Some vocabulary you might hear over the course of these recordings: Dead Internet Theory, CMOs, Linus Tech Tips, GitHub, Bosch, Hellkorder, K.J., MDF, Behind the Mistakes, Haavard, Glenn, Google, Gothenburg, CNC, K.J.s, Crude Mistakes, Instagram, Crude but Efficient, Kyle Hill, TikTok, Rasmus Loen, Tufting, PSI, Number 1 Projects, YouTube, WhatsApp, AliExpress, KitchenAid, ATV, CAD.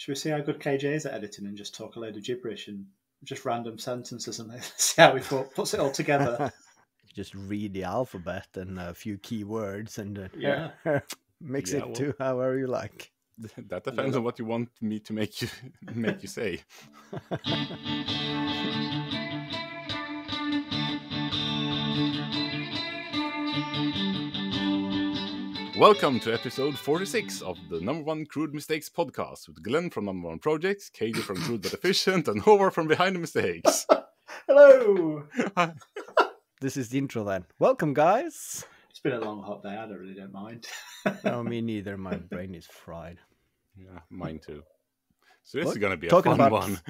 Should we see how good KJ is at editing and just talk a load of gibberish and just random sentences and see how he puts it all together? Just read the alphabet and a few key words and mix it to however you like. That depends on what you want me to make you say. Welcome to episode 46 of the Number 1 Crude Mistakes podcast with Glenn from Number 1 Projects, K.J. from Crude but Efficient, and Haavard from Behind the Mistakes. Hello! Hi. This is the intro then. Welcome, guys! It's been a long, hot day. I really don't mind. No, me neither. My brain is fried. Yeah, mine too. So this is going to be a fun one.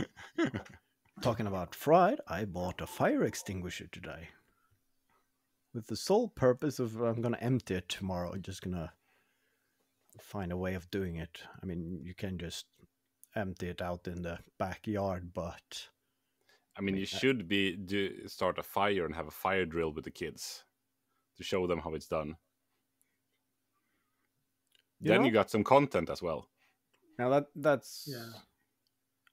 Talking about fried, I bought a fire extinguisher today. With the sole purpose of I'm going to empty it tomorrow. I'm just going to find a way of doing it. I mean, you can just empty it out in the backyard, but... I mean, you should start a fire and have a fire drill with the kids to show them how it's done. You got some content as well. Now that's... Yeah.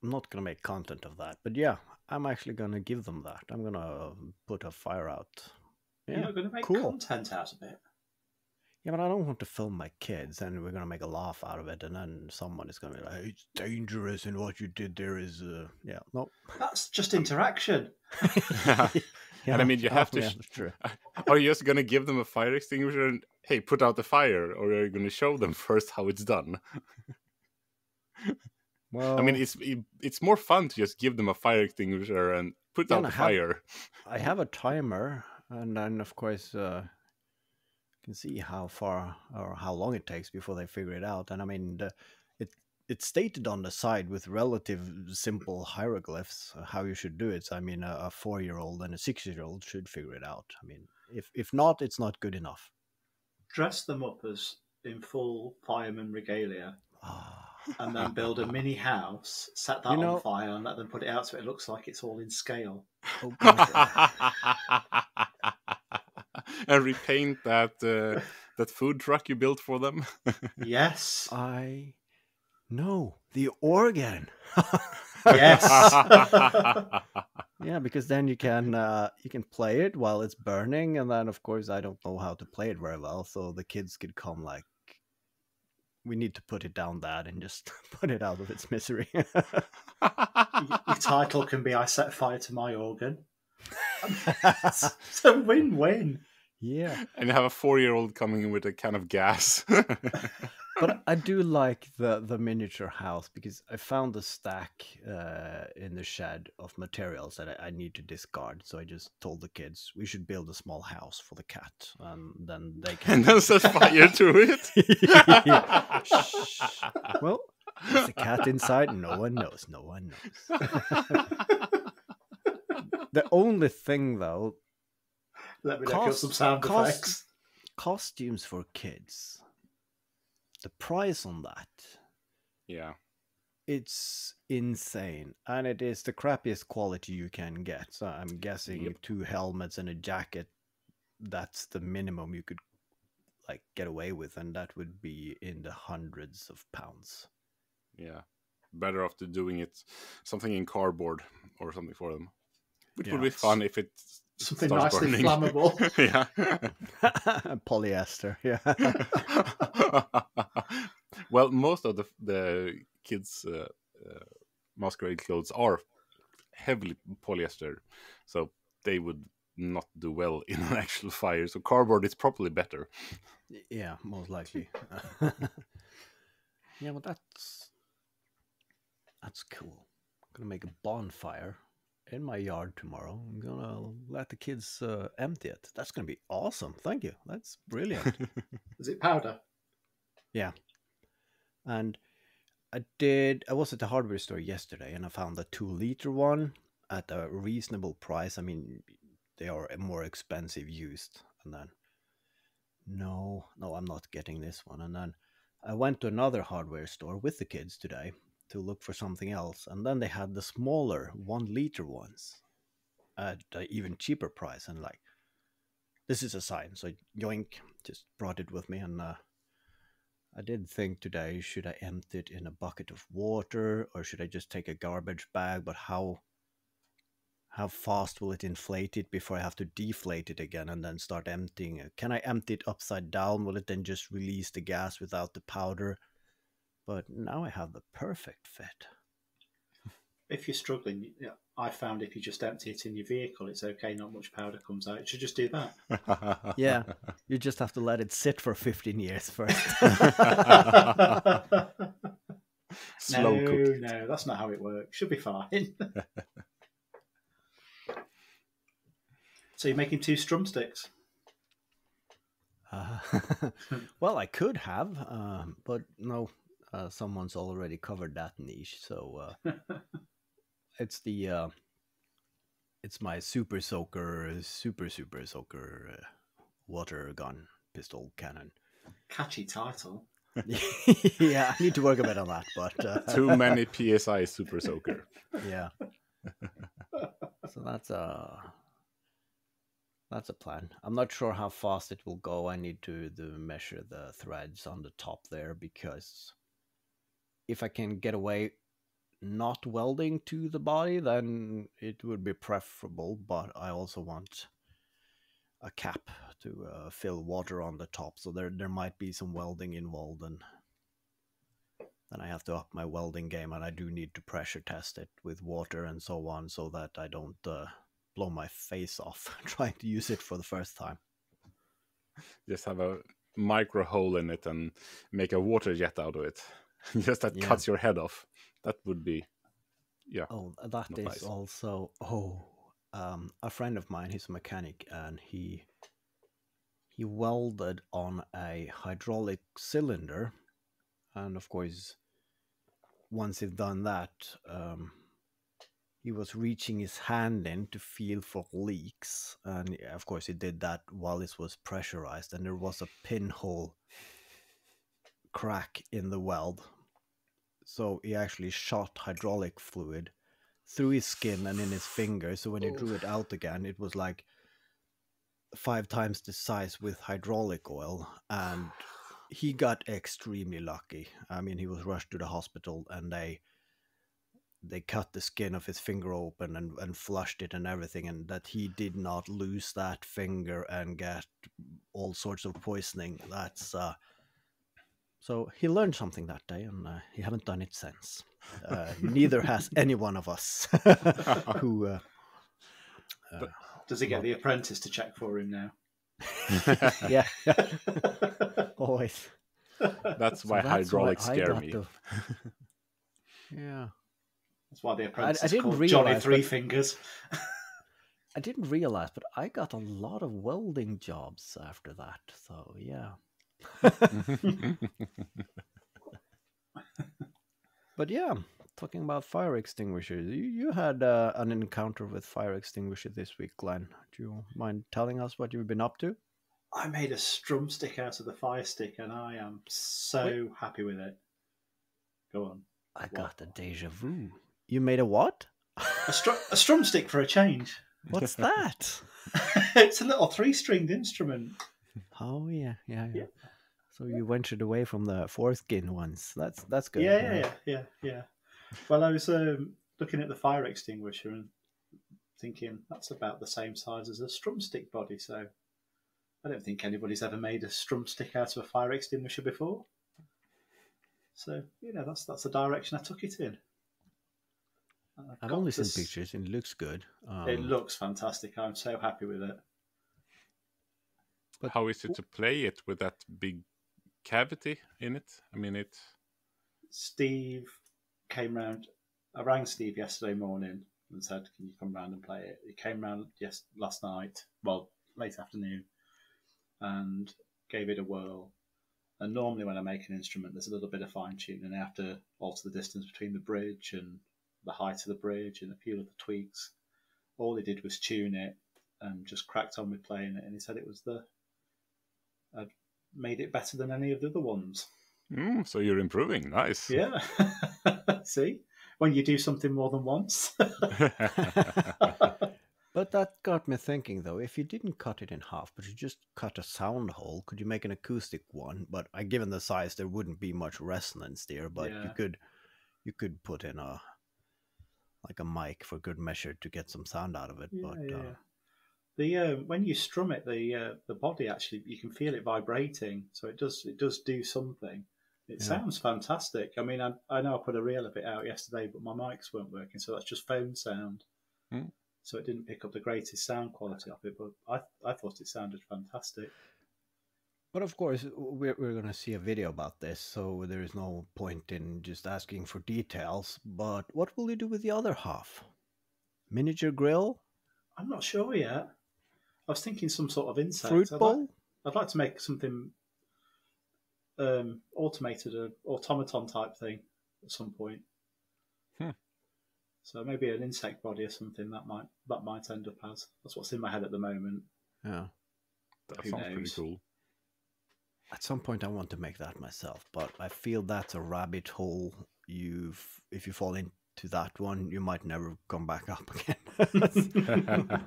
I'm not going to make content of that, but yeah, I'm actually going to give them that. I'm going to put a fire out... Yeah, you're going to make content out of it. Yeah, but I don't want to film my kids, and we're going to make a laugh out of it, and then someone is going to be like, it's dangerous, and what you did there is... Yeah, no. That's just interaction. Yeah. And I mean, you have to... Are you just going to give them a fire extinguisher and, hey, put out the fire, or are you going to show them first how it's done? Well... I mean, it's more fun to just give them a fire extinguisher and put out the fire. I have a timer... And then, of course, you can see how far or how long it takes before they figure it out. And I mean, it's stated on the side with relative simple hieroglyphs how you should do it. So, I mean, a 4-year-old and a 6-year-old should figure it out. I mean, if not, it's not good enough. Dress them up as in full fireman regalia. And then build a mini house, set that on fire, and let them put it out so it looks like it's all in scale. Oh, and repaint that food truck you built for them. Yes, I know the organ. Yes. Yeah, because then you can play it while it's burning, and then of course I don't know how to play it very well, so the kids could come like, we need to put it down that and just put it out of its misery. Your title can be I Set Fire to My Organ. It's a win-win. Yeah. And have a 4-year-old coming in with a can of gas. But I do like the miniature house because I found a stack in the shed of materials that I need to discard. So I just told the kids, we should build a small house for the cat. And then they can... And then set fire to it? Well, is the cat inside? No one knows. No one knows. The only thing, though... Let me look up some sound effects. Costumes for kids... The price on that, it's insane, and it is the crappiest quality you can get. So I'm guessing 2 helmets and a jacket, that's the minimum you could like get away with, and that would be in the hundreds of pounds. Yeah, better after doing it something in cardboard or something for them, which would be fun if it's something nicely flammable. Yeah. Polyester, yeah. Well, most of the kids' masquerade clothes are heavily polyester, so they would not do well in an actual fire. So cardboard is probably better. Yeah, most likely. Yeah, well, that's cool. I'm going to make a bonfire in my yard tomorrow. I'm gonna let the kids empty it. That's gonna be awesome. Thank you. That's brilliant. Is it powder? Yeah. And I was at the hardware store yesterday, and I found the 2-liter one at a reasonable price. I mean, they are more expensive used. And then no, I'm not getting this one. And then I went to another hardware store with the kids today to look for something else, and then they had the smaller 1-liter ones at an even cheaper price, and like, this is a sign. So yoink, just brought it with me, and I did think today, should I empty it in a bucket of water or should I just take a garbage bag? But how fast will it inflate it before I have to deflate it again and then start emptying it? Can I empty it upside down? Will it then just release the gas without the powder? But now I have the perfect fit. If you're struggling, I found if you just empty it in your vehicle, it's okay, not much powder comes out. You should just do that. Yeah, you just have to let it sit for 15 years first. No, that's not how it works. Should be fine. So you're making 2 strum sticks? Well, I could have, but no, someone's already covered that niche, so... It's the it's my super soaker water gun pistol cannon. Catchy title. Yeah, I need to work a bit on that. But too many PSI super soaker. Yeah. So that's a plan. I'm not sure how fast it will go. I need to measure the threads on the top there, because if I can get away not welding to the body, then it would be preferable, but I also want a cap to fill water on the top, so there might be some welding involved, and then I have to up my welding game, and I do need to pressure test it with water and so on, so that I don't blow my face off trying to use it for the first time. Just have a micro hole in it and make a water jet out of it. Just that cuts your head off. That would be, Oh, that is nice. Also, a friend of mine, he's a mechanic, and he welded on a hydraulic cylinder. And of course, once he'd done that, he was reaching his hand in to feel for leaks. And of course, he did that while this was pressurized, and there was a pinhole crack in the weld. So he actually shot hydraulic fluid through his skin and in his finger. So when he drew it out again, it was like 5 times the size with hydraulic oil. And he got extremely lucky. I mean, he was rushed to the hospital, and they cut the skin of his finger open and flushed it and everything. And that he did not lose that finger and get all sorts of poisoning. That's... So he learned something that day, and he haven't done it since. Neither has any one of us. Who does he get the apprentice to check for him now? Yeah, always. That's why hydraulics scare me. Yeah, that's why the apprentice is called Johnny Three Fingers. I didn't realize, but I got a lot of welding jobs after that. So yeah. But yeah, talking about fire extinguishers, you had an encounter with fire extinguisher this week, Glenn. Do you mind telling us what you've been up to? I made a strum stick out of the fire stick, and I am so happy with it. Go on. I got a deja vu. You made a what? A strum stick for a change. What's that? It's a little 3-stringed instrument. Oh yeah. So you ventured away from the foreskin ones. That's good. Yeah. Well, I was looking at the fire extinguisher and thinking that's about the same size as a strum stick body. So I don't think anybody's ever made a strum stick out of a fire extinguisher before. So that's the direction I took it in. I've only seen pictures, and it looks good. It looks fantastic. I'm so happy with it. But how is it to play it with that big cavity in it? I mean, Steve came round. I rang Steve yesterday morning and said, "Can you come round and play it?" He came round last night, well, late afternoon, and gave it a whirl. And normally when I make an instrument, there's a little bit of fine-tuning. I have to alter the distance between the bridge and the height of the bridge and a few little tweaks. All he did was tune it and just cracked on with playing it. And he said it was I'd made it better than any of the other ones. So you're improving. Nice. Yeah. See? When you do something more than once. But that got me thinking, though, if you didn't cut it in half, but you just cut a sound hole, could you make an acoustic one? But given the size, there wouldn't be much resonance there, but yeah. you could put in a mic for good measure to get some sound out of it. Yeah, but yeah. When you strum it, the body actually, you can feel it vibrating, so it does do something. It sounds fantastic. I mean, I know I put a reel of it out yesterday, but my mics weren't working, so that's just phone sound. Mm. So it didn't pick up the greatest sound quality of it, but I thought it sounded fantastic. But of course, we're going to see a video about this, so there is no point in just asking for details. But what will you do with the other half? Miniature grill? I'm not sure yet. I was thinking some sort of insect. Fruit bowl? I'd like to make something... automated, automaton type thing at some point. Hmm. So maybe an insect body or something that might end up as. That's what's in my head at the moment. Yeah, that sounds pretty cool. At some point, I want to make that myself, but I feel that's a rabbit hole. If you fall into that one, you might never come back up again.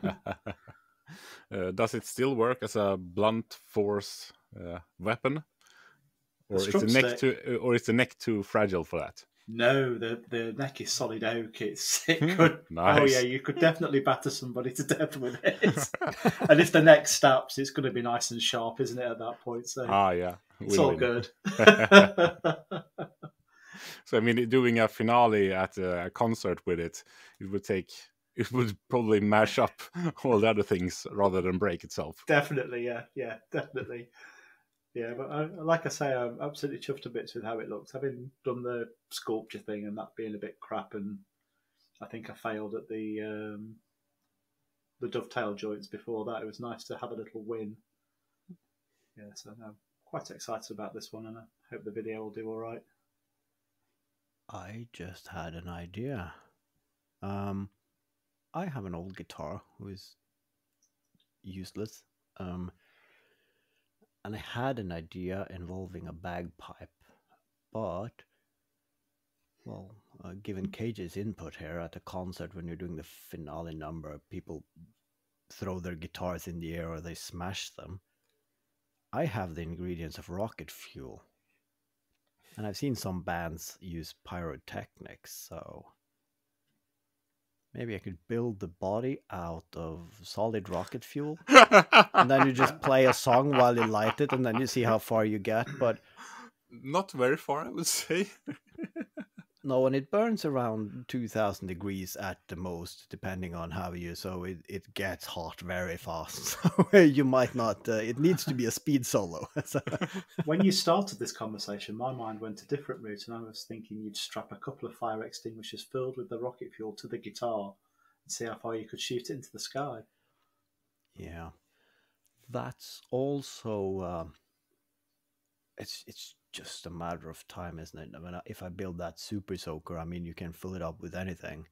Does it still work as a blunt force weapon? Or is the neck too fragile for that? No, the neck is solid oak. It could nice. Oh yeah, you could definitely batter somebody to death with it. And if the neck snaps, it's going to be nice and sharp, isn't it? At that point, so yeah, it's all good. So I mean, doing a finale at a concert with it, it would probably mash up all the other things rather than break itself. Definitely, yeah, definitely. Yeah, but like I say, I'm absolutely chuffed to bits with how it looks. Having done the sculpture thing and that being a bit crap, and I think I failed at the dovetail joints before that. It was nice to have a little win. Yeah, so I'm quite excited about this one, and I hope the video will do all right. I just had an idea. I have an old guitar who is useless. And I had an idea involving a bagpipe, but, well, given K.J.'s input here at a concert, when you're doing the finale number, people throw their guitars in the air or they smash them. I have the ingredients of rocket fuel, and I've seen some bands use pyrotechnics, so maybe I could build the body out of solid rocket fuel, and then you just play a song while you light it, and then you see how far you get. But not very far, I would say. No, and it burns around 2,000 degrees at the most, depending on how you. So it gets hot very fast. So you might not. It needs to be a speed solo. When you started this conversation, my mind went a different route, and I was thinking you'd strap a couple of fire extinguishers filled with the rocket fuel to the guitar and see how far you could shoot it into the sky. Yeah, that's also. It's just a matter of time, isn't it? I mean, if I build that super soaker, I mean, you can fill it up with anything.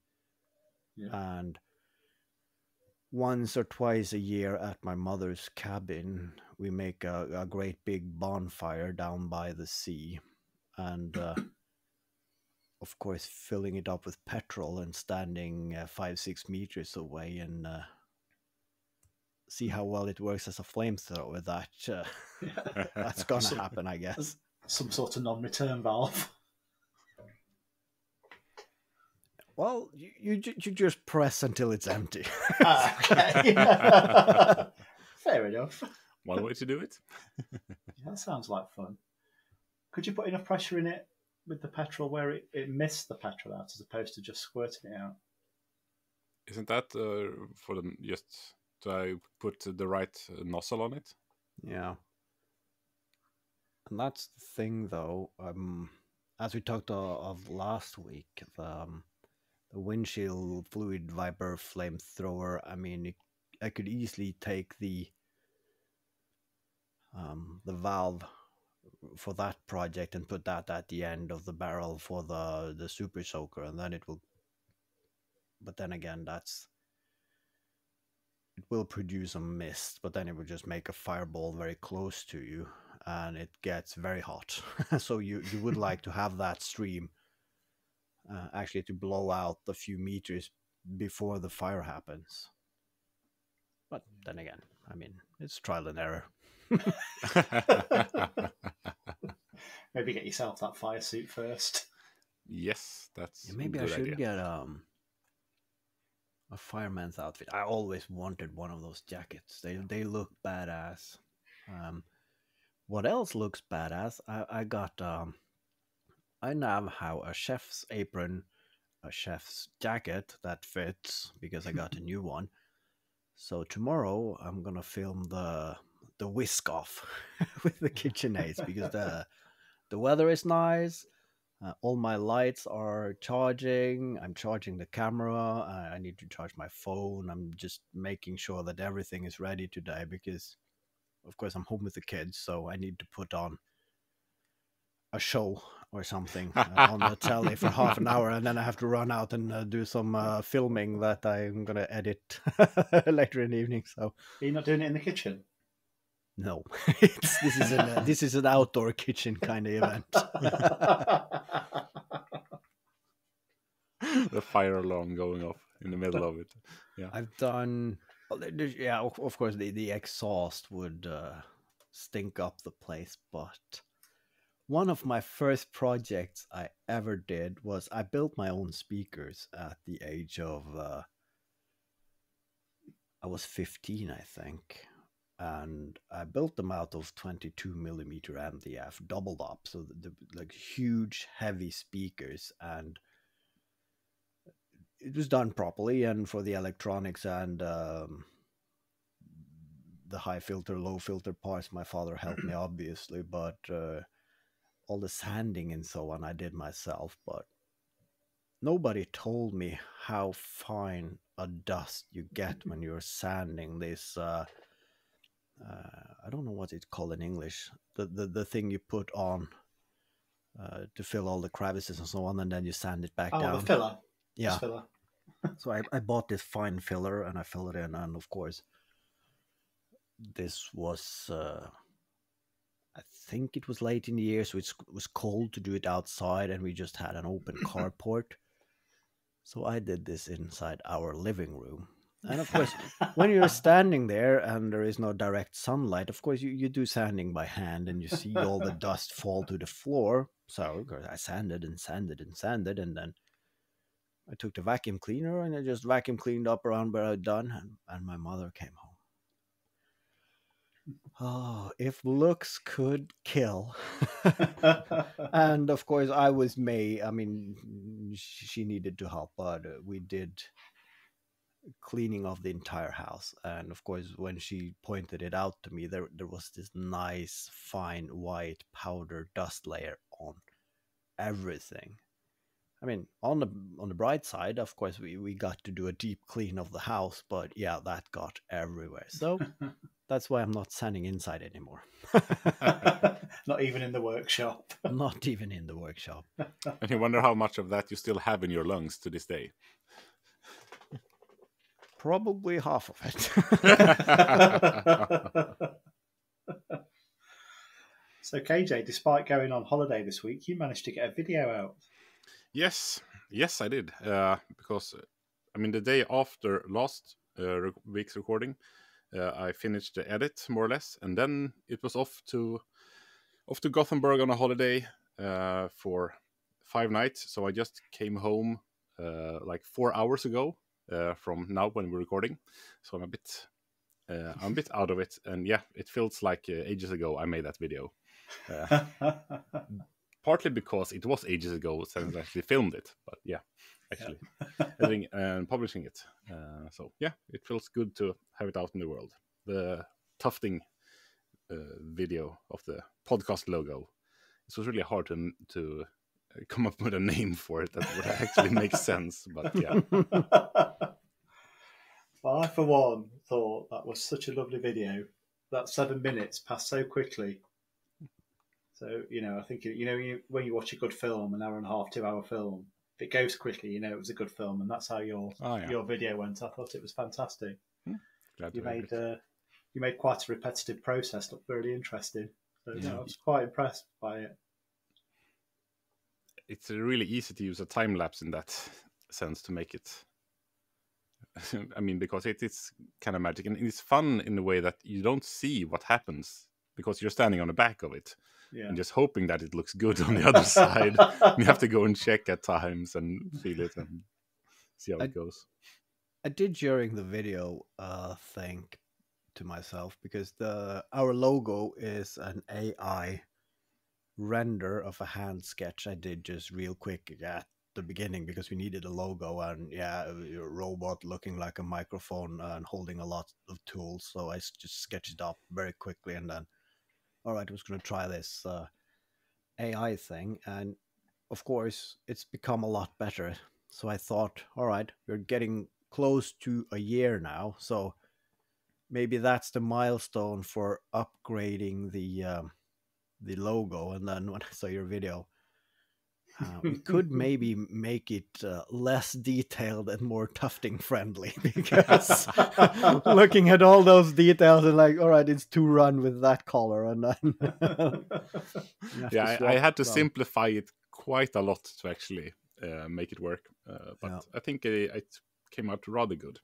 Yeah. And once or twice a year at my mother's cabin, we make a great big bonfire down by the sea. And, of course, filling it up with petrol and standing 5-6 meters away and... see how well it works as a flamethrower. That's going to happen, I guess. Some sort of non-return valve. Well, you just press until it's empty. Okay. Fair enough. One way to do it. That sounds like fun. Could you put enough pressure in it with the petrol where it missed the petrol out as opposed to just squirting it out? Isn't that for them just... So I put the right nozzle on it. Yeah. And that's the thing, though. As we talked of last week, the windshield fluid viper flamethrower, I mean, I could easily take the valve for that project and put that at the end of the barrel for the super soaker, and then it will... But then again, that's... It will produce a mist, but then it will just make a fireball very close to you, and it gets very hot. So you would like to have that stream actually to blow out a few meters before the fire happens. But then again, I mean, it's trial and error. Maybe get yourself that fire suit first. Yes, that's maybe I should idea. Get a fireman's outfit. I always wanted one of those jackets. They look badass. What else looks badass? I got I now have a chef's apron, a chef's jacket that fits because I got a new one. So tomorrow I'm gonna film the whisk off with the KitchenAids because the weather is nice. All my lights are charging. I'm charging the camera. I need to charge my phone. I'm just making sure that everything is ready today because, of course, I'm home with the kids, so I need to put on a show or something on the telly for half an hour, and then I have to run out and do some filming that I'm going to edit later in the evening. So, are you not doing it in the kitchen? No, this is an outdoor kitchen kind of event. The fire alarm going off in the middle of it. Yeah, I've done. Yeah, of course the exhaust would stink up the place. But one of my first projects I ever did was I built my own speakers at the age of. I was 15, I think. And I built them out of 22 millimeter MDF, doubled up, so the like huge, heavy speakers, and it was done properly. And for the electronics and the high filter, low filter parts, my father helped me obviously, but all the sanding and so on I did myself. But nobody told me how fine a dust you get when you're sanding this. I don't know what it's called in English, the thing you put on to fill all the crevices and so on, and then you sand it back down. Oh, the filler. Yeah. Filler. So I bought this fine filler and I filled it in, and of course, this was, I think it was late in the year, so it was cold to do it outside, and we just had an open carport. So I did this inside our living room. And of course, when you're standing there and there is no direct sunlight, of course, you do sanding by hand and you see all the dust fall to the floor. So of course, I sanded and sanded and sanded. And then I took the vacuum cleaner and I just vacuum cleaned up around where I'd done. And my mother came home. Oh, if looks could kill. And of course, I was me. I mean, she needed to help, but we did cleaning of the entire house, and of course when she pointed it out to me, there was this nice fine white powder dust layer on everything. I mean, on the bright side, of course, we got to do a deep clean of the house, but yeah, that got everywhere. So that's why I'm not sanding inside anymore. Not even in the workshop. Not even in the workshop. And you wonder how much of that you still have in your lungs to this day. Probably half of it. So, KJ, despite going on holiday this week, you managed to get a video out. Yes, I did. Because, I mean, the day after last week's recording, I finished the edit, more or less. And then it was off to Gothenburg on a holiday for 5 nights. So I just came home like 4 hours ago. From now when we're recording, so I'm a bit out of it, and yeah, it feels like ages ago I made that video, partly because it was ages ago since I actually filmed it, but yeah, actually editing and publishing it, so yeah, it feels good to have it out in the world. The tufting video of the podcast logo, it was really hard to come up with a name for it that would actually make sense, but yeah. Well, I for one thought that was such a lovely video. That 7 minutes passed so quickly. So, you know, I think, you know, when you watch a good film, an hour and a half, 2 hour film, if it goes quickly, you know it was a good film, and that's how your video went. I thought it was fantastic. Hmm. You made quite a repetitive process look really interesting. So yeah. No, I was quite impressed by it. It's really easy to use a time lapse in that sense to make it I mean, because it's kind of magic, and it's fun in the way that you don't see what happens because you're standing on the back of it and just hoping that it looks good on the other side. You have to go and check at times and feel it and see how it goes. I did during the video think to myself, because our logo is an AI render of a hand sketch I did just real quick at the beginning, because we needed a logo, and a robot looking like a microphone and holding a lot of tools. So I just sketched up very quickly, and then all right, I was going to try this AI thing, and of course it's become a lot better. So I thought, all right, we're getting close to a year now, so maybe that's the milestone for upgrading the logo. And then when I saw your video, we could maybe make it less detailed and more tufting friendly, because looking at all those details and like, all right, it's too run with that color, and then I had to simplify it quite a lot to actually make it work, but I think it came out rather good.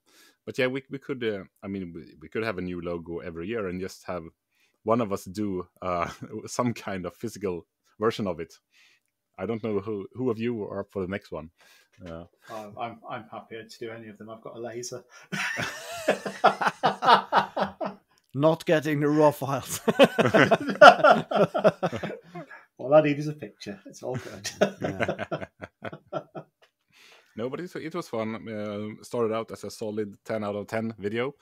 But yeah, we could I mean, we could have a new logo every year and just have one of us do some kind of physical version of it. I don't know who of you are up for the next one. I'm happier to do any of them. I've got a laser. Not getting the raw files. All I need is a picture. It's all good. No, but it was fun. Started out as a solid 10 out of 10 video,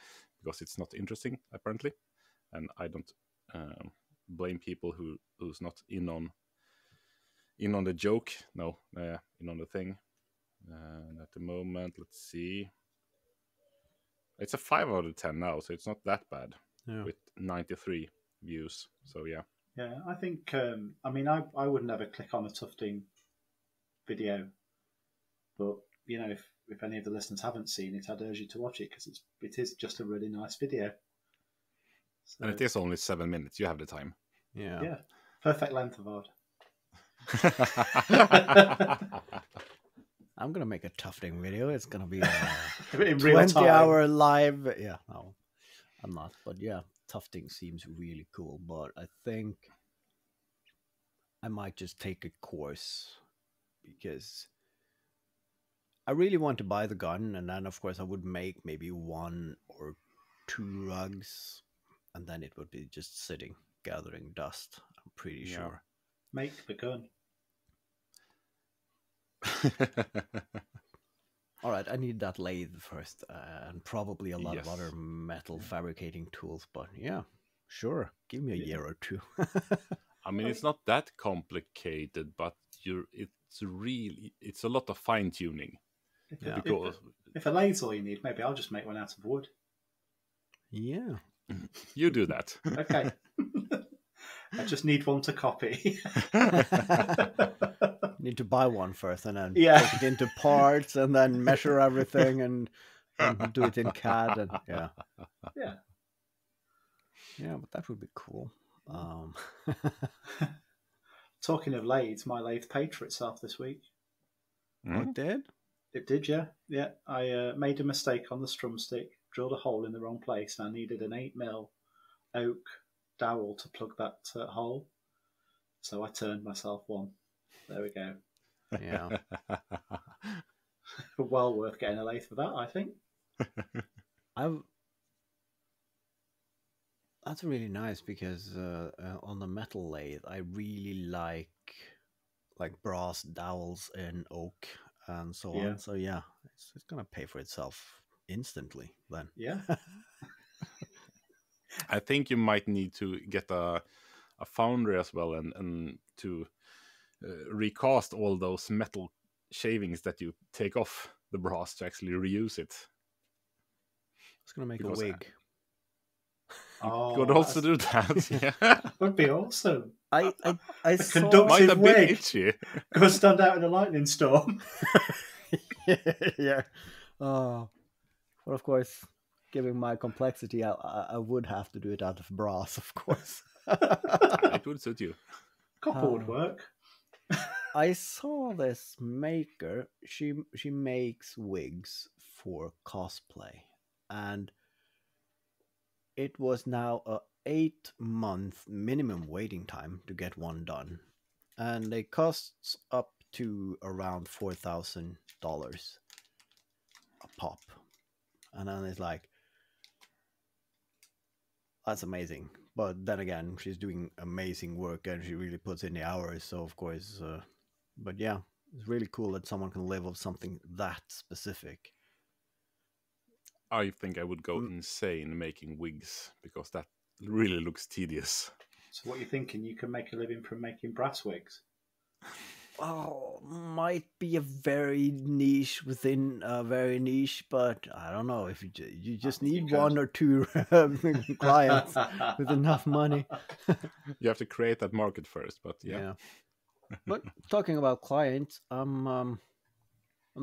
because it's not interesting, apparently. And I don't blame people who's not in on the joke. No, in on the thing. And at the moment, let's see. It's a 5 out of 10 now, so it's not that bad. Yeah. With 93 views. So yeah. Yeah, I think. I mean, I would never click on a tufting video, but you know, if any of the listeners haven't seen it, I'd urge you to watch it, because it is just a really nice video. So, and it is only 7 minutes. You have the time. Yeah. Yeah. Perfect length of art. I'm going to make a tufting video. It's going to be a 20-hour live. Yeah, no, I'm not. But yeah, tufting seems really cool. But I think I might just take a course, because I really want to buy the gun. And then, of course, I would make maybe 1 or 2 rugs. And then it would be just sitting, gathering dust, I'm pretty sure. Make the gun. All right, I need that lathe first, and probably a lot of other metal fabricating tools. But yeah, sure, give me a year or two. I mean, it's not that complicated, but it's a lot of fine tuning. If a lathe's all you need, maybe I'll just make one out of wood. Yeah. You do that. Okay. I just need one to copy. Need to buy one first, and then break it into parts, and then measure everything, and do it in CAD. And, yeah, but that would be cool. Talking of lathes, my lathe paid for itself this week. It did? It did, yeah. Yeah, I made a mistake on the strum stick. Drilled a hole in the wrong place, and I needed an 8mm oak dowel to plug that hole. So I turned myself one. There we go. Yeah. Well worth getting a lathe for that, I think. That's really nice, because on the metal lathe, I really like brass dowels in oak and so on. So yeah, it's going to pay for itself. Instantly, then. Yeah. I think you might need to get a foundry as well, and to recast all those metal shavings that you take off the brass to actually reuse it. It's going to make a wig. Could also do that. Yeah. Would be awesome. I saw conductive wig. Go stand out in a lightning storm. Yeah. Oh. But of course, given my complexity, I would have to do it out of brass, of course. It would suit you. Copper would work. I saw this maker. She makes wigs for cosplay. And it was now a 8-month minimum waiting time to get one done. And they costs up to around $4,000 a pop. And then it's like, that's amazing. But then again, she's doing amazing work and she really puts in the hours. So of course, but yeah, it's really cool that someone can live off something that specific. I think I would go insane making wigs, because that really looks tedious. So what are you thinking? You can make a living from making brass wigs? Oh, might be a very niche within a very niche, but I don't know. If you just need one or two clients with enough money. You have to create that market first, but yeah. But talking about clients, I'm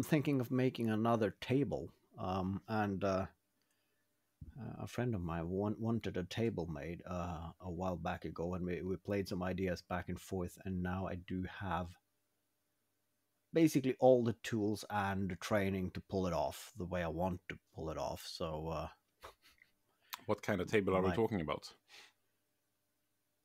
thinking of making another table. A friend of mine wanted a table made a while back ago, and we played some ideas back and forth, and now I do have basically all the tools and the training to pull it off the way I want to pull it off. So what kind of table are we talking about?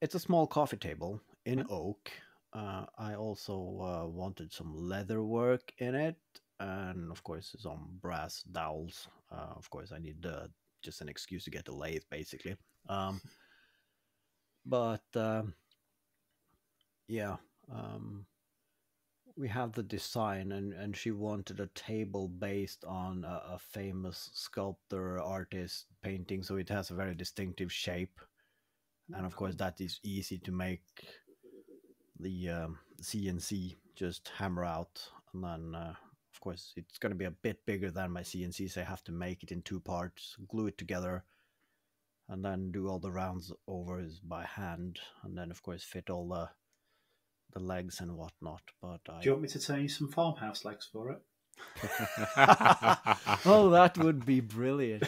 It's a small coffee table in oak. I also wanted some leather work in it, and of course some brass dowels. Of course I need the just an excuse to get a lathe, basically. We have the design, and she wanted a table based on a famous sculptor artist painting, so it has a very distinctive shape. And of course that is easy to make the CNC, just hammer out, and then of course, it's going to be a bit bigger than my CNC, so I have to make it in two parts, glue it together, and then do all the rounds overs by hand, and then, of course, fit all the legs and whatnot. But do you want me to turn you some farmhouse legs for it? Oh, that would be brilliant.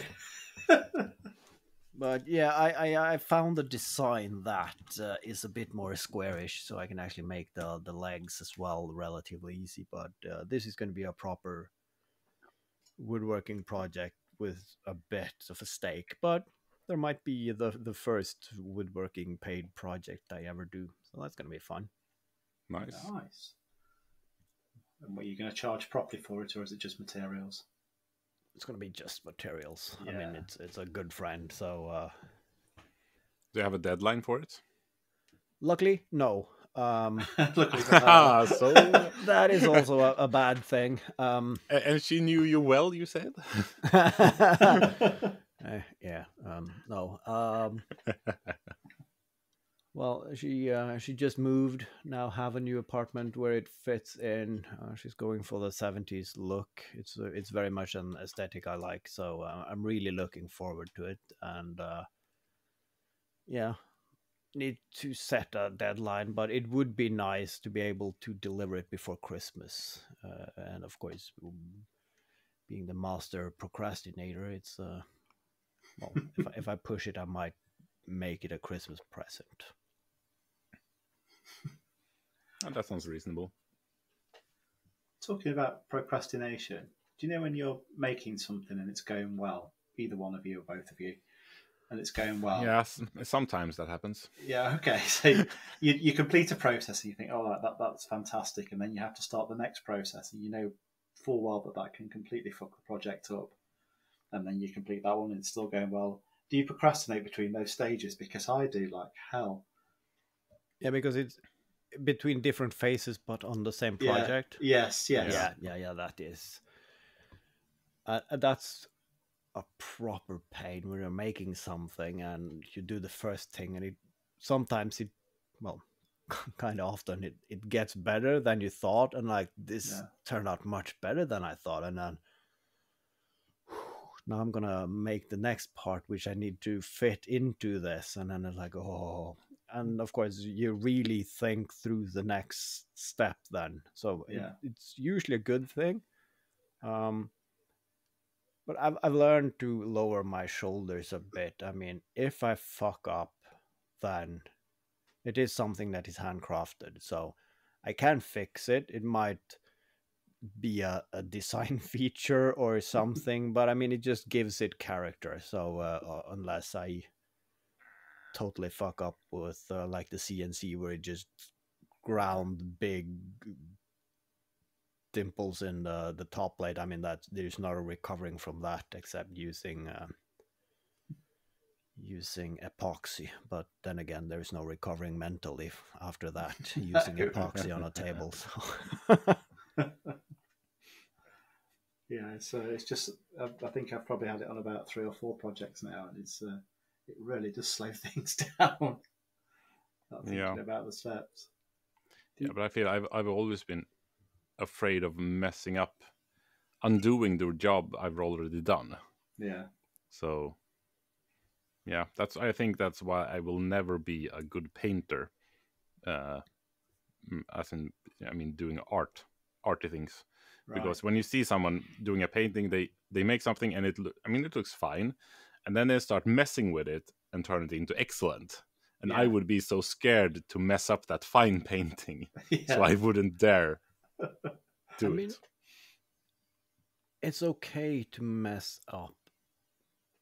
But yeah, I found the design that is a bit more squarish, so I can actually make the legs as well relatively easy. But this is going to be a proper woodworking project with a bit of a stake. But there might be the first woodworking paid project I ever do, so that's going to be fun. Nice. And what, are you going to charge properly for it, or is it just materials? It's going to be just materials. Yeah. I mean, it's a good friend, so... Do you have a deadline for it? Luckily, no. Luckily, so that is also a bad thing. And she knew you well, you said? No. Well, she just moved, now have a new apartment where it fits in. She's going for the 70s look. It's very much an aesthetic I like, so I'm really looking forward to it. And need to set a deadline, but it would be nice to be able to deliver it before Christmas. And of course, being the master procrastinator, it's if I push it, I might make it a Christmas present. Oh, that sounds reasonable. Talking about procrastination, do you know when you're making something and it's going well, either one of you or both of you, and it's going well? Yeah, sometimes that happens. Yeah, okay. So you complete a process and you think, oh, that's fantastic, and then you have to start the next process, and you know full well that can completely fuck the project up, and then you complete that one and it's still going well. Do you procrastinate between those stages? Because I do like hell. Yeah, because it's between different phases, but on the same project. Yeah. Yes. Yeah. That is. That's a proper pain when you're making something and you do the first thing, and it gets better than you thought, and like this turned out much better than I thought, and then. Now I'm going to make the next part, which I need to fit into this. And then it's like, oh. And of course, you really think through the next step then. So it's usually a good thing. But I've learned to lower my shoulders a bit. I mean, if I fuck up, then it is something that is handcrafted. So I can fix it. It might be a design feature or something, but I mean, it just gives it character. So unless I totally fuck up with like the CNC, where it just ground big dimples in the top plate, I mean, that there's no recovering from that except using using epoxy. But then again, there is no recovering mentally after that using epoxy on a table. So. Yeah, so it's just, I think I've probably had it on about 3 or 4 projects now, and it's it really does slow things down. Not thinking about the steps. Yeah, but I feel I've always been afraid of messing up, undoing the job I've already done. Yeah. So, yeah, that's, I think that's why I will never be a good painter. As in, I mean, doing arty things. Right. Because when you see someone doing a painting, they make something and it looks fine, and then they start messing with it and turn it into excellent. And I would be so scared to mess up that fine painting, so I wouldn't dare do it. Mean, it's okay to mess up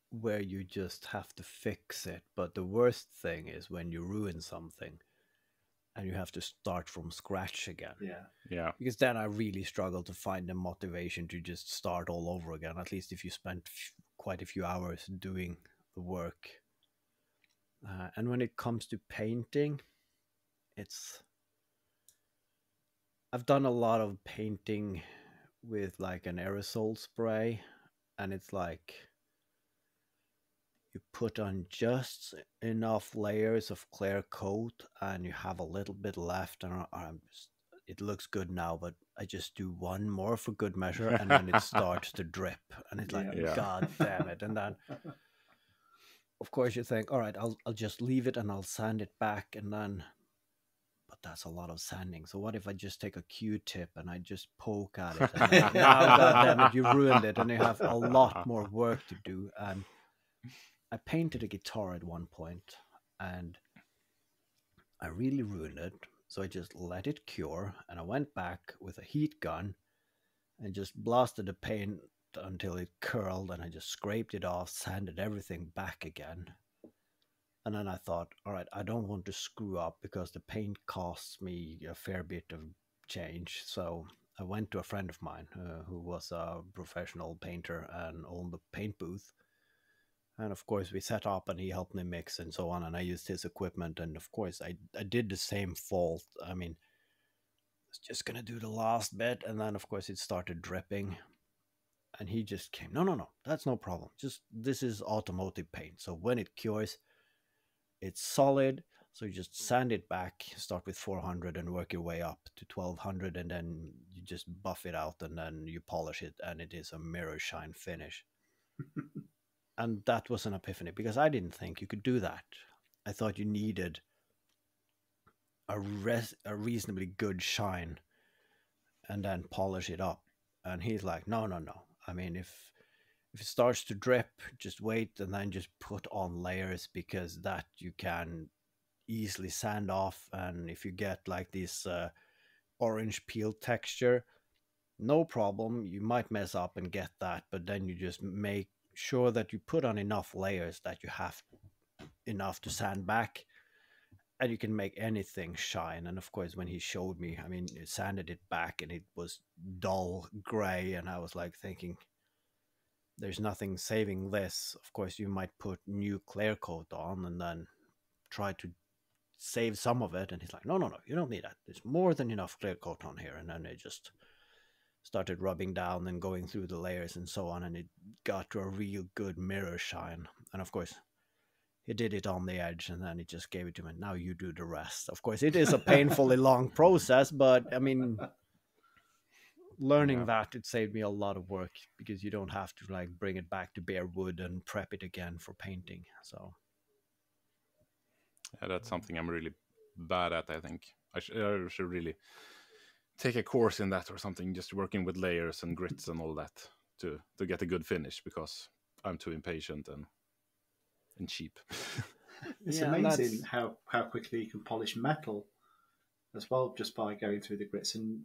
where you just have to fix it, but the worst thing is when you ruin something and you have to start from scratch again. Yeah. Yeah. Because then I really struggle to find the motivation to just start all over again, at least if you spent quite a few hours doing the work. And when it comes to painting, it's... I've done a lot of painting with like an aerosol spray, and it's like... you put on just enough layers of clear coat and you have a little bit left, and it looks good now, but I just do one more for good measure, and then it starts to drip, and it's like, God damn it. And then of course you think, all right, I'll just leave it and I'll sand it back, and then, but that's a lot of sanding. So what if I just take a Q-tip and I just poke at it? And then, now, God damn it, you ruined it, and you have a lot more work to do. And I painted a guitar at one point, and I really ruined it, so I just let it cure, and I went back with a heat gun and just blasted the paint until it curled, and I just scraped it off, sanded everything back again. And then I thought, all right, I don't want to screw up because the paint costs me a fair bit of change. So I went to a friend of mine who was a professional painter and owned a paint booth. And of course, we set up and he helped me mix and so on. And I used his equipment. And of course, I did the same fault. I mean, I was just going to do the last bit. And then, of course, it started dripping. And he just came, no, that's no problem. Just, this is automotive paint. So when it cures, it's solid. So you just sand it back, start with 400 and work your way up to 1200. And then you just buff it out and then you polish it. And it is a mirror shine finish. And that was an epiphany, because I didn't think you could do that. I thought you needed a reasonably good shine and then polish it up. And he's like, no. I mean, if it starts to drip, just wait and then just put on layers, because that you can easily sand off. And if you get like this orange peel texture, no problem. You might mess up and get that, but then you just make sure that you put on enough layers that you have enough to sand back, and you can make anything shine. And of course, when he showed me, I mean, it sanded it back and it was dull gray, and I was like thinking, there's nothing saving this. Of course, you might put new clear coat on and then try to save some of it. And he's like, no, you don't need that. There's more than enough clear coat on here. And then it just started rubbing down and going through the layers and so on, and it got to a real good mirror shine. And of course, he did it on the edge, and then he just gave it to me. Now you do the rest. Of course, it is a painfully long process, but I mean, learning that, it saved me a lot of work, because you don't have to like bring it back to bare wood and prep it again for painting. So yeah, that's something I'm really bad at. I think I should really take a course in that or something, just working with layers and grits and all that to get a good finish, because I'm too impatient and cheap. It's amazing how quickly you can polish metal as well, just by going through the grits and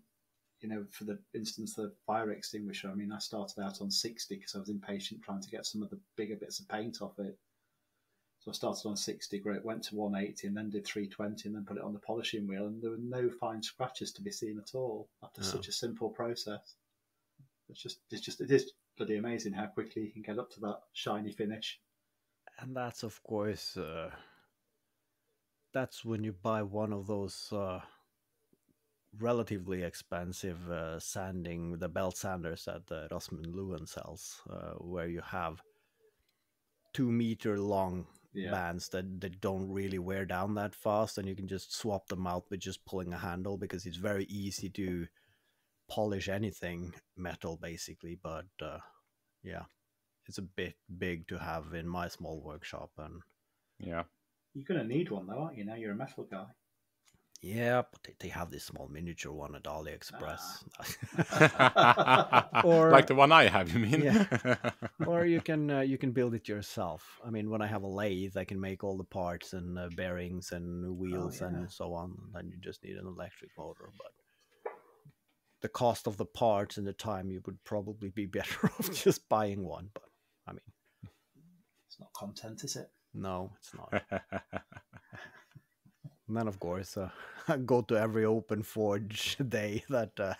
you know, for the instance, the fire extinguisher, I mean, I started out on 60 because I was impatient trying to get some of the bigger bits of paint off it. So I started on 60 grit, went to 180 and then did 320 and then put it on the polishing wheel, and there were no fine scratches to be seen at all after such a simple process. It is bloody amazing how quickly you can get up to that shiny finish. And that's, of course, that's when you buy one of those relatively expensive sanding, the belt sanders that Rasmus Loen sells, where you have 2 meter long bands that don't really wear down that fast, and you can just swap them out with just pulling a handle, because it's very easy to polish anything metal basically. But yeah, it's a bit big to have in my small workshop. And yeah, you're gonna need one though, aren't you? Now you're a metal guy. Yeah, but they have this small miniature one at AliExpress. Or, like the one I have, you mean? Yeah. Or you can build it yourself. I mean, when I have a lathe, I can make all the parts and bearings and wheels and so on. And then you just need an electric motor. But the cost of the parts and the time, you would probably be better off just buying one. But I mean, it's not content, is it? No, it's not. And then, of course, I go to every open forge day that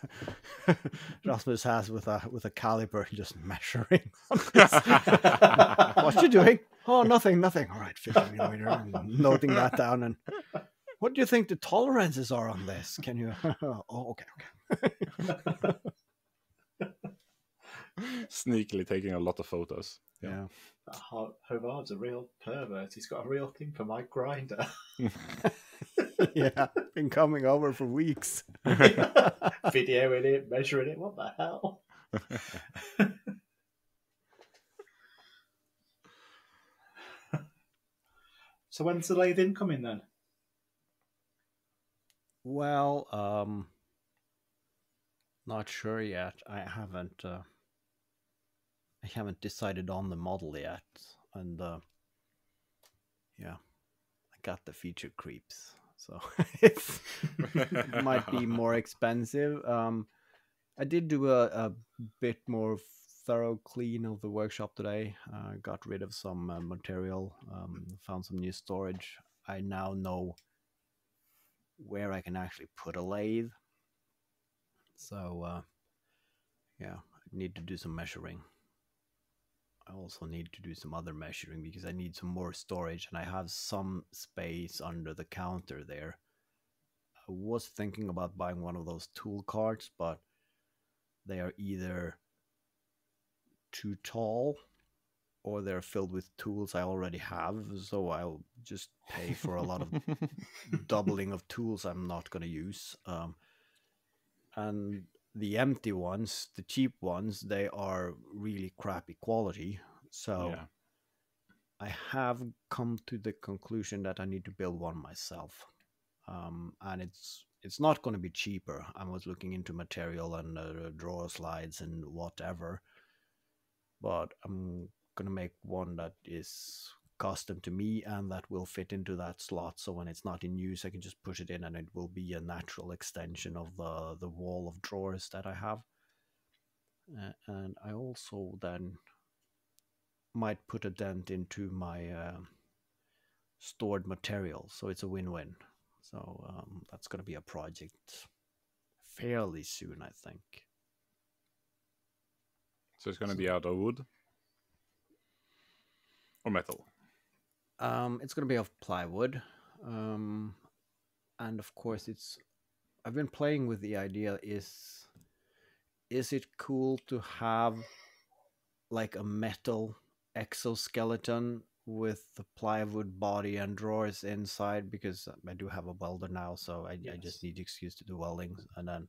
Rasmus has with a caliper, just measuring. What you doing? Oh, nothing, nothing. All right, 50 millimeter. I'm noting that down. And what do you think the tolerances are on this? Can you? Oh, okay, okay. Sneakily taking a lot of photos. Yeah. Haavard's a real pervert. He's got a real thing for my grinder. Yeah, been coming over for weeks. Videoing it, measuring it. What the hell? So when's the lathe incoming then? Well, not sure yet. I haven't decided on the model yet, and yeah, I got the feature creeps, so it might be more expensive. I did do a bit more thorough clean of the workshop today. Got rid of some material, found some new storage. I now know where I can actually put a lathe, so yeah, I need to do some measuring. I also need to do some other measuring because I need some more storage, and I have some space under the counter there. I was thinking about buying one of those tool carts, but they are either too tall or they're filled with tools I already have, so I'll just pay for a lot of doubling of tools I'm not going to use. And the empty ones, the cheap ones, they are really crappy quality. So yeah. I have come to the conclusion that I need to build one myself. And it's not going to be cheaper. I was looking into material and drawer slides and whatever. But I'm going to make one that is custom to me and that will fit into that slot, so when it's not in use I can just push it in and it will be a natural extension of the wall of drawers that I have. And I also then might put a dent into my stored material, so it's a win-win. So that's going to be a project fairly soon, I think. So it's going to be out of wood or metal? It's going to be of plywood, and of course I've been playing with the idea, is it cool to have like a metal exoskeleton with the plywood body and drawers inside, because I do have a welder now, so I just need an excuse to do welding. And then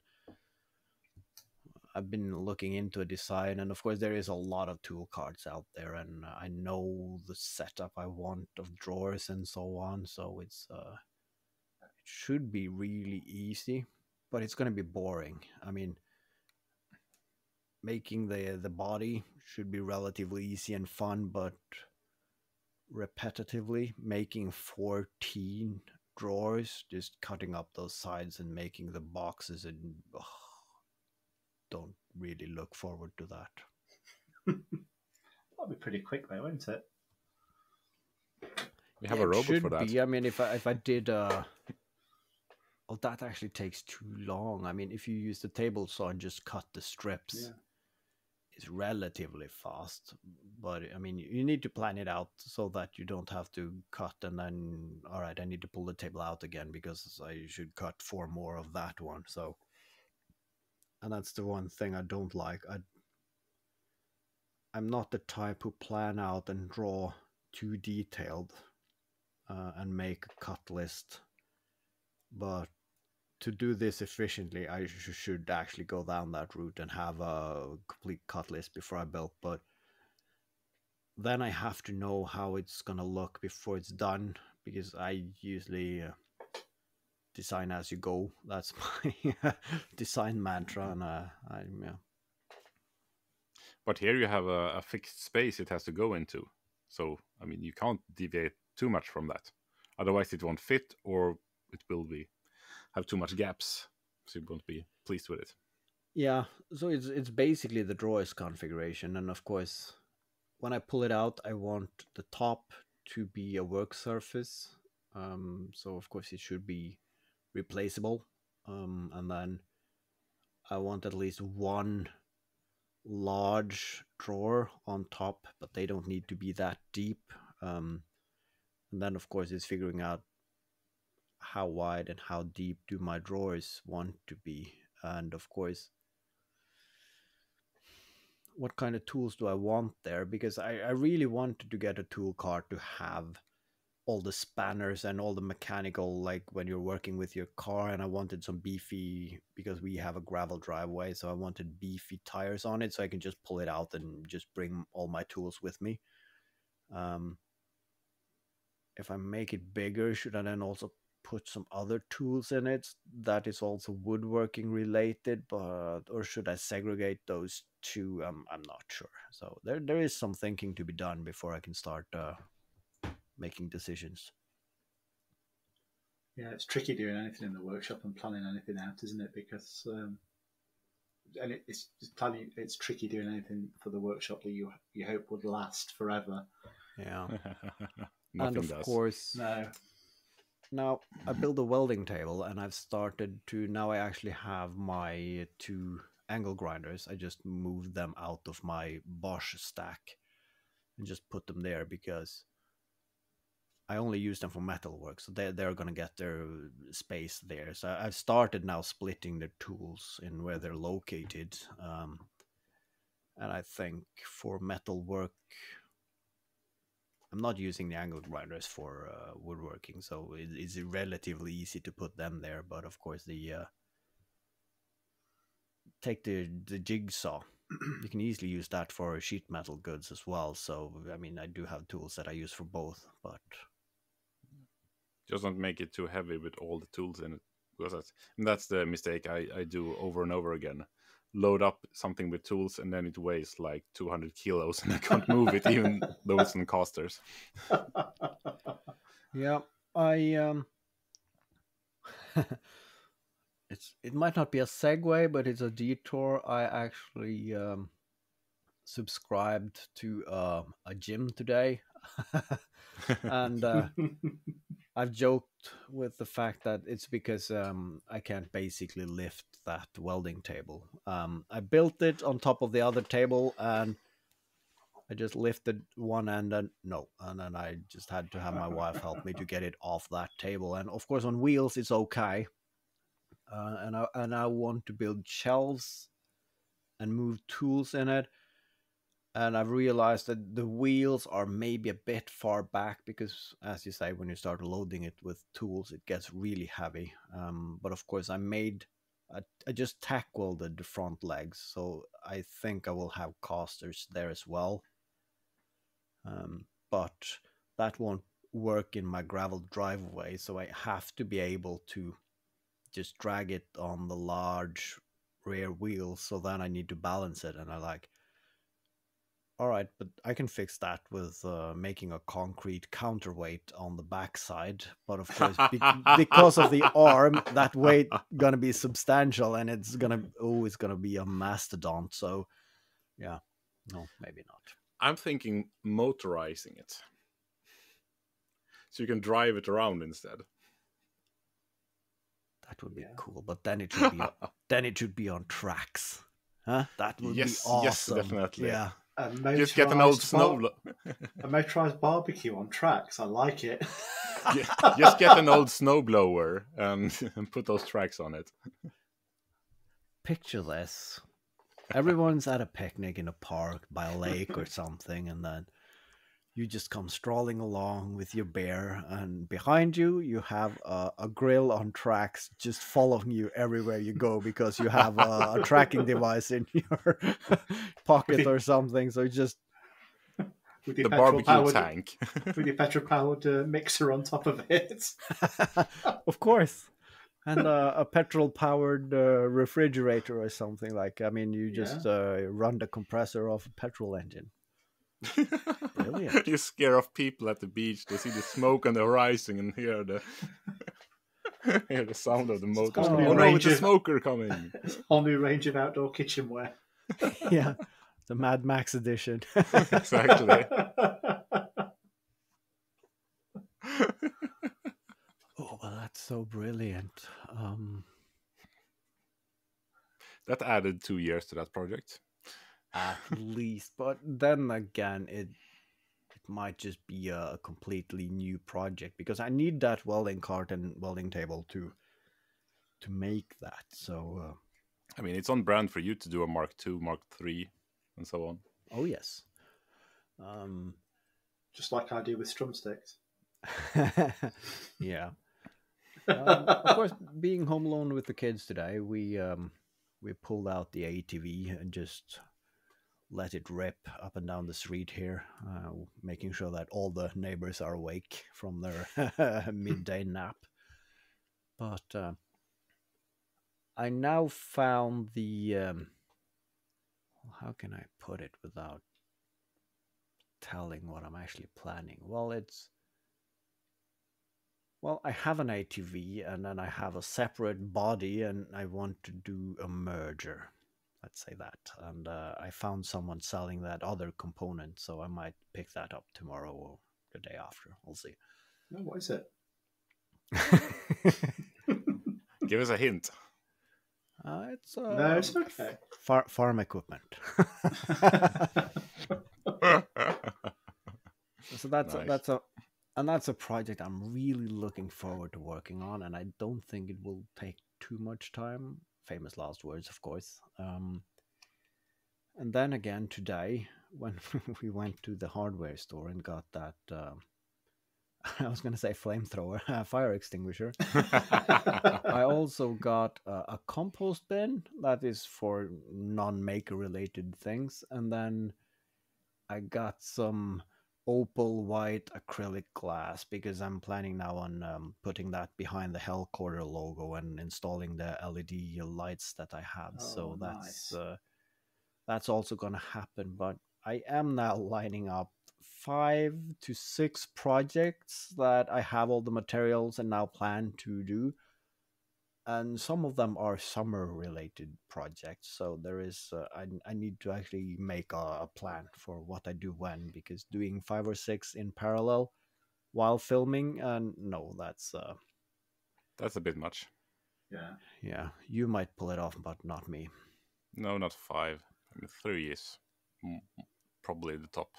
I've been looking into a design, and of course there is a lot of tool carts out there, and I know the setup I want of drawers and so on, so it's it should be really easy, but it's going to be boring. I mean, making the body should be relatively easy and fun, but repetitively making 14 drawers, just cutting up those sides and making the boxes, and don't really look forward to that. That'll be pretty quick though, won't it? We have a robot for that. Be. I mean, if I did, well, that actually takes too long. I mean, if you use the table saw and just cut the strips, yeah, it's relatively fast. But I mean, you need to plan it out so that you don't have to cut and then, all right, I need to pull the table out again because I should cut 4 more of that one. So, and that's the one thing I don't like. I'm not the type who plan out and draw too detailed and make a cut list, but to do this efficiently I should actually go down that route and have a complete cut list before I build. But then I have to know how it's gonna look before it's done, because I usually design as you go. That's my design mantra. And yeah. But here you have a fixed space it has to go into. So, I mean, you can't deviate too much from that. Otherwise, it won't fit, or it will be have too much gaps, so you won't be pleased with it. Yeah, so it's basically the drawers configuration. And of course, when I pull it out, I want the top to be a work surface. So, of course, it should be replaceable. And then I want at least one large drawer on top, but they don't need to be that deep. And then of course it's figuring out how wide and how deep do my drawers want to be, and of course what kind of tools do I want there, because I really wanted to get a tool cart to have all the spanners and all the mechanical, like when you're working with your car. And I wanted some beefy, because we have a gravel driveway, so I wanted beefy tires on it so I can just pull it out and just bring all my tools with me. If I make it bigger, should I then also put some other tools in it that is also woodworking related, but or should I segregate those two? I'm not sure. So there is some thinking to be done before I can start making decisions. Yeah, it's tricky doing anything in the workshop and planning anything out, isn't it? Because and it's planning. It's tricky doing anything for the workshop that you hope would last forever. Yeah, and of course, no. Now I built a welding table, and I've started to. Now I actually have my 2 angle grinders. I just moved them out of my Bosch stack and just put them there, because I only use them for metal work, so they're going to get their space there. So I've started now splitting the tools in where they're located. And I think for metal work, I'm not using the angle grinders for woodworking, so it's relatively easy to put them there. But of course, take the jigsaw. You can easily use that for sheet metal goods as well. So, I mean, I do have tools that I use for both, but... Just don't make it too heavy with all the tools in it, because that's the mistake I do over and over again. Load up something with tools and then it weighs like 200 kilos and I can't move it, even though it's in casters. Yeah, it might not be a segue, but it's a detour. I actually subscribed to a gym today. And I've joked with the fact that it's because I can't basically lift that welding table. I built it on top of the other table and I just lifted one end and no, and then I just had to have my wife help me to get it off that table. And of course on wheels it's okay. And I want to build shelves and move tools in it. And I've realized that the wheels are maybe a bit far back because, as you say, when you start loading it with tools, it gets really heavy. But of course, I just tack welded the front legs, so I think I will have casters there as well. But that won't work in my gravel driveway, so I have to be able to just drag it on the large rear wheel. So then I need to balance it, and I like. all right, but I can fix that with making a concrete counterweight on the backside. But of course, because of the arm, that weight gonna be substantial, and it's gonna be a mastodon. So, yeah, no, maybe not. I'm thinking motorizing it, so you can drive it around instead. That would be cool, but then it should be on tracks. Huh? That would be awesome. Yes, definitely. Yeah. Just get an old snow. A motorized barbecue on tracks. I like it. Just get an old snowblower and put those tracks on it. Picture this: everyone's at a picnic in a park by a lake or something, and then you just come strolling along with your beer, and behind you you have a grill on tracks, just following you everywhere you go because you have a tracking device in your pocket or something. So just the barbecue tank with your petrol-powered mixer on top of it, of course, and a petrol-powered refrigerator or something. Like, I mean, you just run the compressor off a petrol engine. Brilliant. You scare off people at the beach. They see the smoke on the horizon and hear the hear the sound of the motor. Oh no, it's a smoker coming. It's a whole new range of outdoor kitchenware. Yeah, the Mad Max edition. Exactly. Oh, well, that's so brilliant. That added 2 years to that project. At least, but then again, it might just be a completely new project, because I need that welding cart and welding table to make that. So, I mean, it's on brand for you to do a Mark II, Mark III, and so on. Oh yes, just like I do with drumsticks. Yeah, of course. Being home alone with the kids today, we pulled out the ATV and just let it rip up and down the street here, making sure that all the neighbors are awake from their midday nap. But I now found the... how can I put it without telling what I'm actually planning? Well, it's... Well, I have an ATV, and then I have a separate body, and I want to do a merger. Let's say that. And I found someone selling that other component, so I might pick that up tomorrow or the day after. We'll see. No, what is it? Give us a hint. It's no, it's okay. Farm equipment. So that's nice. That's a project I'm really looking forward to working on, and I don't think it will take too much time. Famous last words, of course. And then again today, when we went to the hardware store and got that I was going to say flamethrower, fire extinguisher. I also got a compost bin that is for non-maker related things, and then I got some opal white acrylic glass, because I'm planning now on putting that behind the Hellkorder logo and installing the LED lights that I have. Oh, so that's also going to happen. But I am now lining up 5 to 6 projects that I have all the materials and now plan to do. And some of them are summer-related projects, so there is. I need to actually make a plan for what I do when, because doing 5 or 6 in parallel while filming, and no, that's a bit much. Yeah, yeah. You might pull it off, but not me. No, not 5. I mean, 3 is probably the top.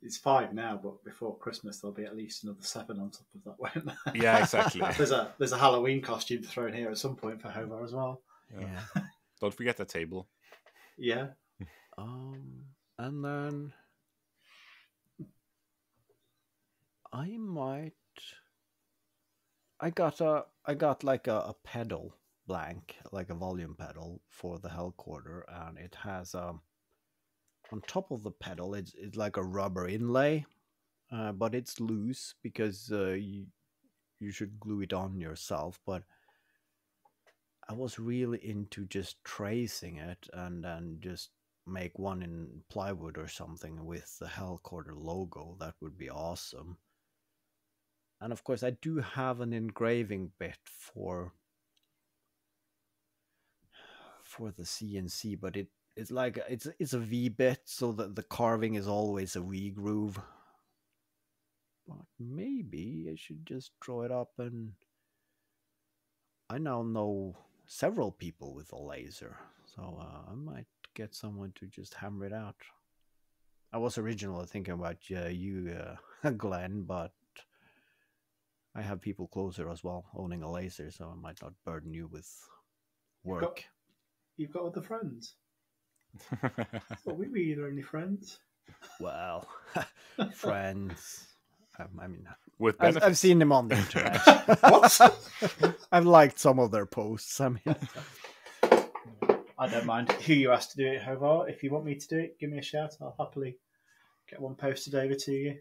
It's 5 now, but before Christmas there'll be at least another 7 on top of that, won't there? Yeah, exactly. there's a Halloween costume thrown here at some point for Haavard as well. Yeah. Don't forget the table. Yeah. And then I got like a pedal blank, like a volume pedal for the Hellkorder, and it has on top of the pedal, it's like a rubber inlay, but it's loose because you should glue it on yourself. But I was really into just tracing it and then just make one in plywood or something with the Hellkorder logo. That would be awesome. And of course I do have an engraving bit for the CNC, but it's like it's a V bit, so that the carving is always a V groove. But maybe I should just draw it up, and I now know several people with a laser, so I might get someone to just hammer it out. I was originally thinking about you, Glenn, but I have people closer as well owning a laser, so I might not burden you with work. You've got other friends. So we either any friends. Well, friends. I mean, with I've seen them on the internet. What? I've liked some of their posts. I mean, I don't mind who you ask to do it, Haavard. If you want me to do it, give me a shout. I'll happily get one posted over to you.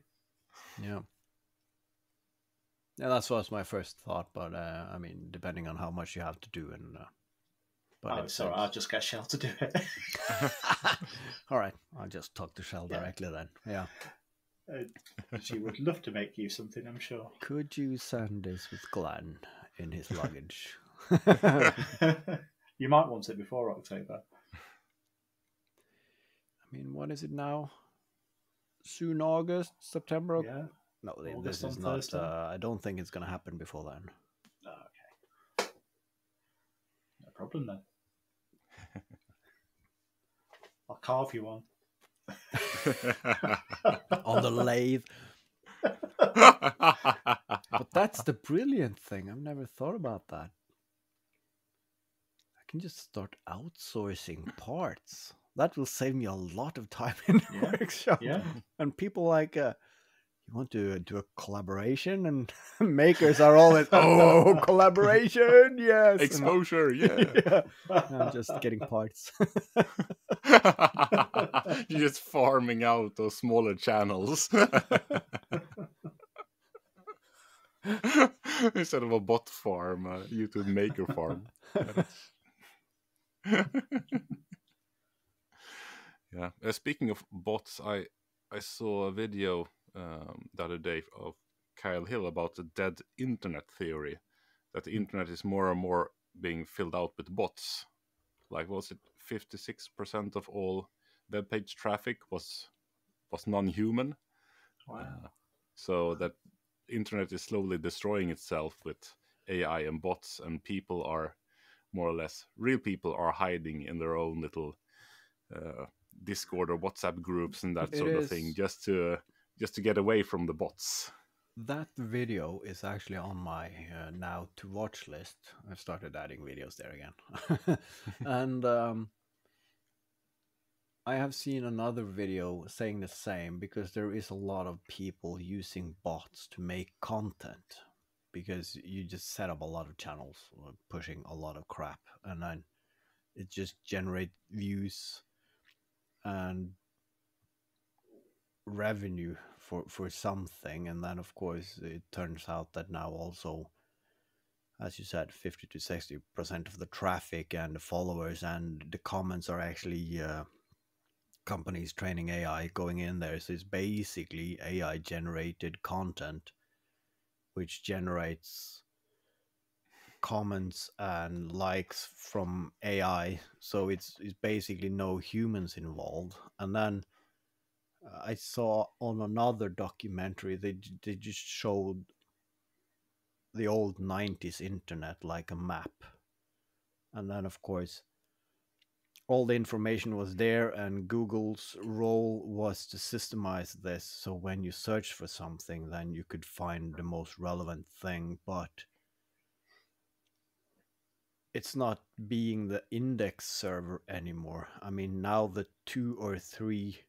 Yeah. Yeah, that was my first thought, but I mean, depending on how much you have to do, and but I'm sorry, I'll just get Shell to do it. All right, I'll just talk to Shell directly then. Yeah. She would love to make you something, I'm sure. Could you send this with Glenn in his luggage? You might want it before October. I mean, what is it now? Soon August, September? Yeah. No, August, this is not. I don't think it's going to happen before then. Okay. No problem then. I'll carve you one. On the lathe. But that's the brilliant thing. I've never thought about that. I can just start outsourcing parts. That will save me a lot of time in the workshop. Yeah. And people like, you want to do a collaboration? And makers are always, oh, collaboration, yes. Exposure, yeah. I'm just getting parts. You're just farming out those smaller channels. Instead of a bot farm, a YouTube maker farm. Yeah. Speaking of bots, I saw a video the other day of Kyle Hill about the dead internet theory, that the internet is more and more being filled out with bots. Like, was it 56% of all web page traffic was non-human? Wow. So that internet is slowly destroying itself with AI and bots, and people are more or less, real people are hiding in their own little Discord or WhatsApp groups and that sort of thing just to get away from the bots. That video is actually on my now to watch list. I've started adding videos there again. And I have seen another video saying the same, because there is a lot of people using bots to make content, because you just set up a lot of channels pushing a lot of crap, and then it just generates views and revenue for something. And then of course it turns out that now also, as you said, 50% to 60% of the traffic and the followers and the comments are actually companies training AI going in there. So it's basically AI generated content, which generates comments and likes from AI. So it's basically no humans involved. And then I saw on another documentary, they just showed the old 90s internet like a map. And then, of course, all the information was there, and Google's role was to systemize this. So when you search for something, then you could find the most relevant thing. But it's not being the index server anymore. I mean, now the 2 or 3...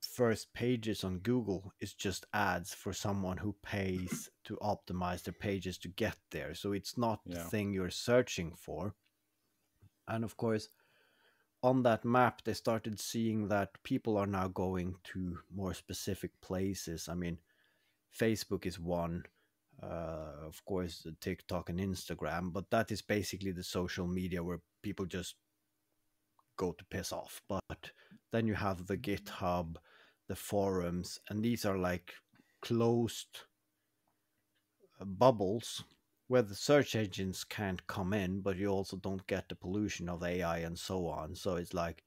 first pages on Google is just ads for someone who pays to optimize their pages to get there. So it's not the thing you're searching for. And of course, on that map, they started seeing that people are now going to more specific places. I mean, Facebook is one, of course, TikTok and Instagram, but that is basically the social media where people just go to piss off. But then you have the GitHub, the forums, and these are like closed bubbles where the search engines can't come in, but you also don't get the pollution of AI and so on. So it's like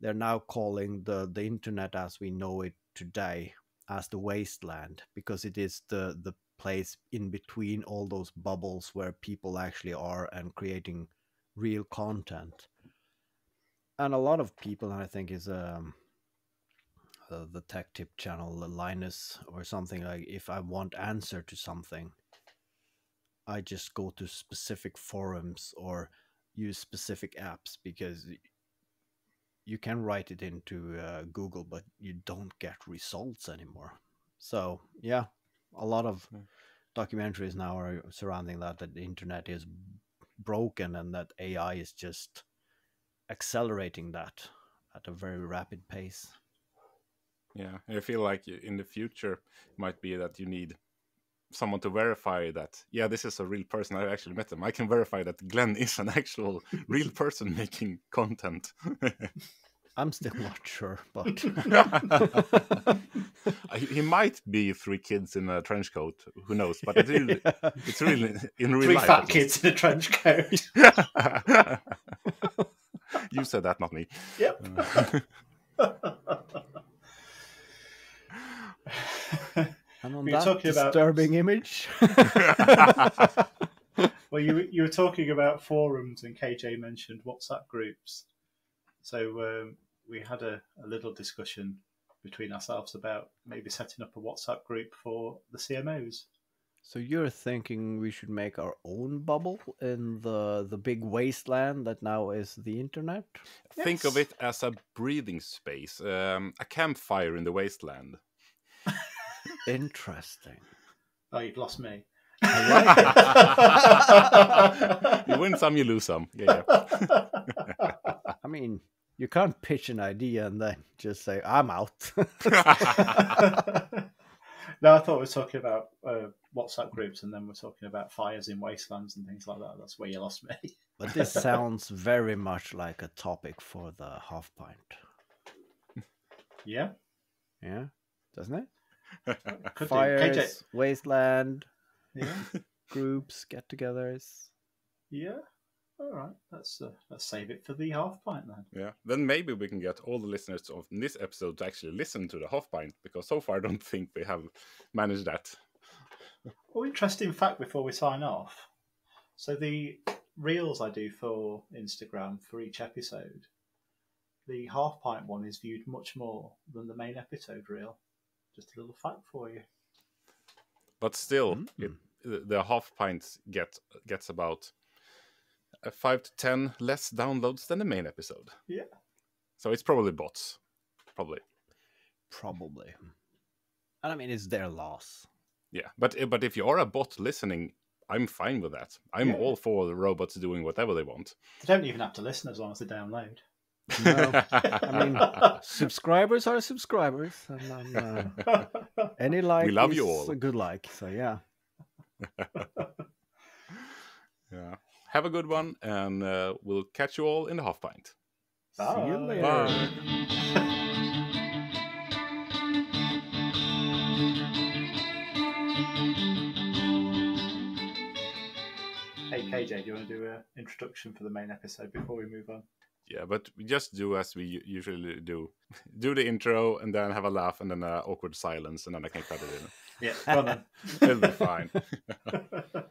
they're now calling the internet as we know it today as the wasteland, because it is the place in between all those bubbles where people actually are and creating real content. And a lot of people, and I think is the Tech Tip channel, Linus or something, like if I want answer to something, I just go to specific forums or use specific apps, because you can write it into Google, but you don't get results anymore. So yeah, a lot of documentaries now are surrounding that the internet is broken and that AI is just accelerating that at a very rapid pace. Yeah, I feel like in the future it might be that you need someone to verify that, yeah, this is a real person, I actually met them, I can verify that Glenn is an actual real person making content. I'm still not sure, but he might be three kids in a trench coat, who knows, but it's really, yeah. It's really in real life. Three fat kids in a trench coat. You said that, not me. Yep. And on that disturbing image. Well, you were talking about forums, and KJ mentioned WhatsApp groups. So we had a little discussion between ourselves about maybe setting up a WhatsApp group for the CMOs. So you're thinking we should make our own bubble in the big wasteland that now is the internet? Yes. Think of it as a breathing space, a campfire in the wasteland. Interesting. Oh, you've lost me. You win some, you lose some. Yeah. I mean, you can't pitch an idea and then just say, I'm out. No, I thought we were talking about WhatsApp groups, and then we're talking about fires in wastelands and things like that. That's where you lost me. But this sounds very much like a topic for the half pint. Yeah. Yeah, doesn't it? Could fires, KJ. Wasteland, yeah. Groups, get-togethers. Yeah, all right. Let's save it for the half pint then. Yeah, then maybe we can get all the listeners of this episode to actually listen to the half pint, because so far I don't think we have managed that. Well, interesting fact before we sign off. So the reels I do for Instagram for each episode, the half pint one is viewed much more than the main episode reel. Just a little fact for you. But still, the half pint gets about 5 to 10 less downloads than the main episode. Yeah. So it's probably bots. Probably. And I mean, it's their loss. Yeah, but if you are a bot listening, I'm fine with that. I'm all for the robots doing whatever they want. They don't even have to listen as long as they download. No, I mean, subscribers are subscribers, and any like, we love you all. A good like, so yeah. Yeah, have a good one, and we'll catch you all in the half pint. Bye. See you later. Bye. Hey KJ, do you want to do an introduction for the main episode before we move on? Yeah, but we just do as we usually do. Do the intro, and then have a laugh, and then an awkward silence, and then I can cut it in. Yeah, well done. It'll be fine.